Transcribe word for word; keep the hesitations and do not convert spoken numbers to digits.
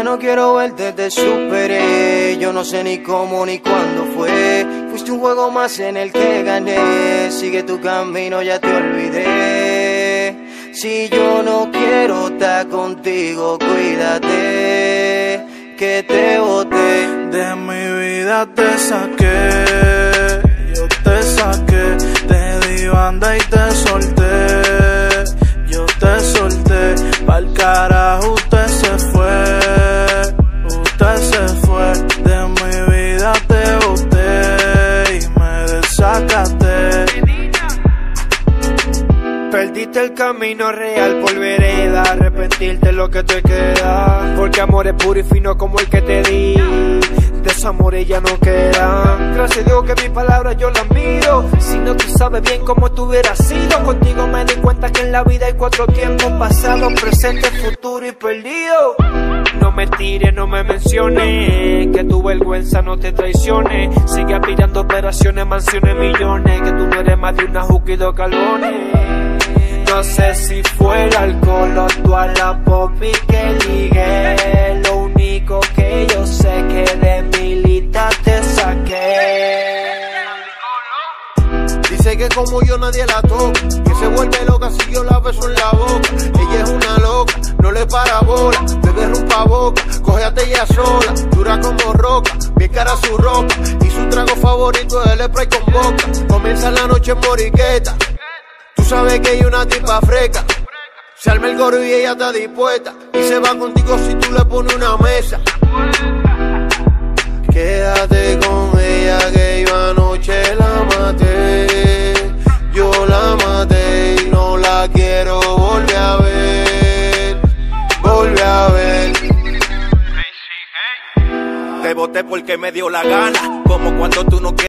Ya no quiero verte, te superé. Yo no sé ni cómo ni cuándo fue. Fuiste un juego más en el que gané. Sigue tu camino, ya te olvidé. Si yo no quiero estar contigo, cuídate, que te boté. De mi vida te saqué, yo te saqué. Te di banda y te solté, yo te solté. Pa'l carajo usted se fue, usted se fue. De mi vida te boté y me desacaté. Perdiste el camino real por vereda, arrepentirte lo que te queda. Porque amor es puro y fino como el que te di, de esos amores ya no quedan. Gracias a Dios que mis palabras yo las miro, si no tú sabes bien cómo tú hubieras sido. Contigo me di cuenta que en la vida hay cuatro tiempos: pasado, presente, futuro y perdido. No me tires, no me menciones, que tu vergüenza no te traicione. Sigue aspirando operaciones, mansiones, millones, que tú no eres más de una juca y dos galones. No sé si fue el alcohol o tú a la popi que ligué. Lo único que yo sé que de mi lista te saqué. Dice que como yo nadie la toca, que se vuelve loca si yo la beso en la boca. Ella es una loca, no le para bola, bebe rumpa boca, cógete ella sola. Dura como roca, bien cara su ropa, y su trago favorito es el Sprite con boca. Comienza la noche en Moriqueta, tú sabes que hay una tipa fresca. Se arma el gorro y ella está dispuesta, y se va contigo si tú le pones una mesa. Quédate con ella que yo anoche la maté, yo la maté y no la quiero volver a ver, volver a ver. Te boté porque me dio la gana, como cuando tú no quieres.